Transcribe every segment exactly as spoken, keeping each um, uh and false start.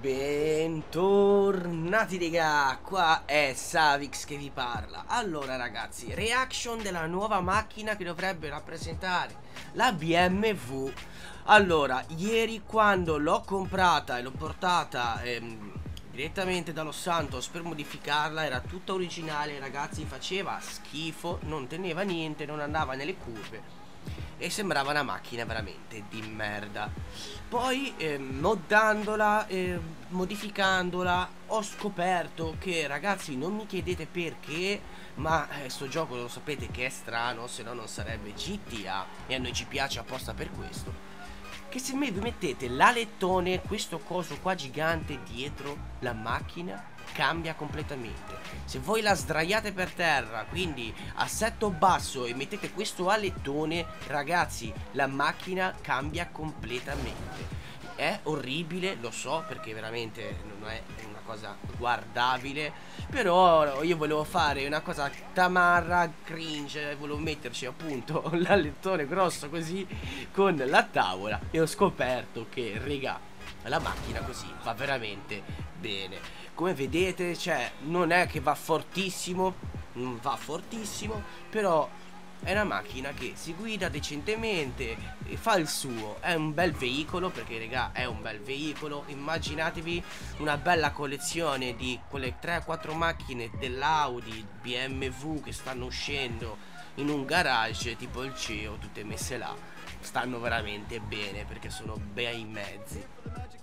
Bentornati raga, qua è Savix che vi parla. Allora ragazzi, reaction della nuova macchina che dovrebbe rappresentare la B M W. Allora, ieri quando l'ho comprata e l'ho portata ehm, direttamente da Los Santos per modificarla, era tutta originale ragazzi, faceva schifo, non teneva niente, non andava nelle curve e sembrava una macchina veramente di merda. Poi eh, moddandola, eh, modificandola, ho scoperto che ragazzi, non mi chiedete perché, ma eh, sto gioco lo sapete che è strano, se no non sarebbe G T A, e a noi ci piace apposta per questo, che se me vi mettete l'alettone, questo coso qua gigante dietro la macchina, cambia completamente. Se voi la sdraiate per terra, quindi assetto basso, e mettete questo alettone, ragazzi, la macchina cambia completamente. È orribile, lo so, perché veramente non è una cosa guardabile, però io volevo fare una cosa tamarra, cringe, volevo metterci appunto l'alettone grosso così con la tavola, e ho scoperto che, regà, la macchina così va veramente bene. Come vedete, cioè, non è che va fortissimo, non va fortissimo, però è una macchina che si guida decentemente e fa il suo. È un bel veicolo, perché raga è un bel veicolo. Immaginatevi una bella collezione di quelle tre quattro macchine dell'Audi, B M W che stanno uscendo in un garage tipo il C E O, tutte messe là. Stanno veramente bene perché sono bei mezzi.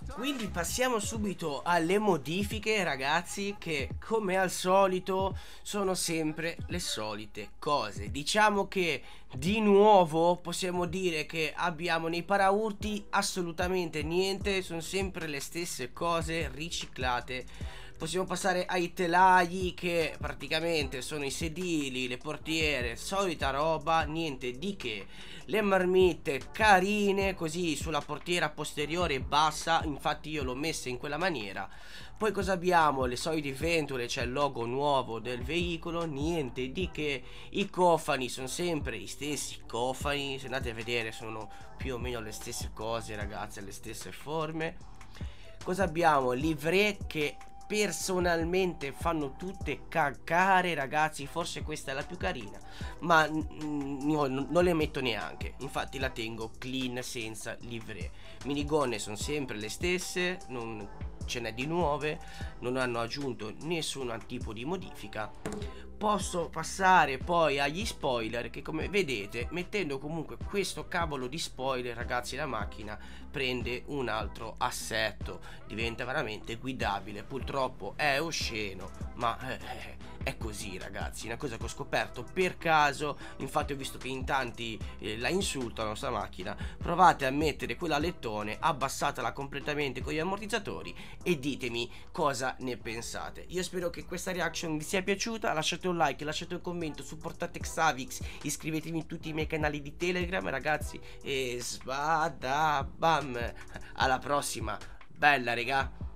Quindi passiamo subito alle modifiche ragazzi, che come al solito sono sempre le solite cose. Diciamo che di nuovo possiamo dire che abbiamo nei paraurti assolutamente niente, sono sempre le stesse cose riciclate. Possiamo passare ai telai, che praticamente sono i sedili, le portiere, solita roba, niente di che. Le marmitte carine così sulla portiera posteriore bassa, infatti io l'ho messa in quella maniera. Poi cosa abbiamo? Le solite ventole, c'è cioè il logo nuovo del veicolo, niente di che. I cofani sono sempre i stessi cofani, se andate a vedere sono più o meno le stesse cose ragazzi, le stesse forme. Cosa abbiamo? Livree che personalmente fanno tutte cagare ragazzi, forse questa è la più carina, ma io non le metto neanche, infatti la tengo clean senza livree. Minigonne sono sempre le stesse, non ce n'è di nuove, non hanno aggiunto nessun tipo di modifica. Posso passare poi agli spoiler, che come vedete, mettendo comunque questo cavolo di spoiler ragazzi, la macchina prende un altro assetto, diventa veramente guidabile. Purtroppo è osceno, ma eh, è così ragazzi, una cosa che ho scoperto per caso. Infatti ho visto che in tanti eh, la insultano sta macchina. Provate a mettere quell'alettone, abbassatela completamente con gli ammortizzatori e ditemi cosa ne pensate. Io spero che questa reaction vi sia piaciuta, lasciate un like, lasciate un commento, supportate Savix, iscrivetevi in tutti i miei canali di Telegram ragazzi, e sbada bam, alla prossima, bella regà.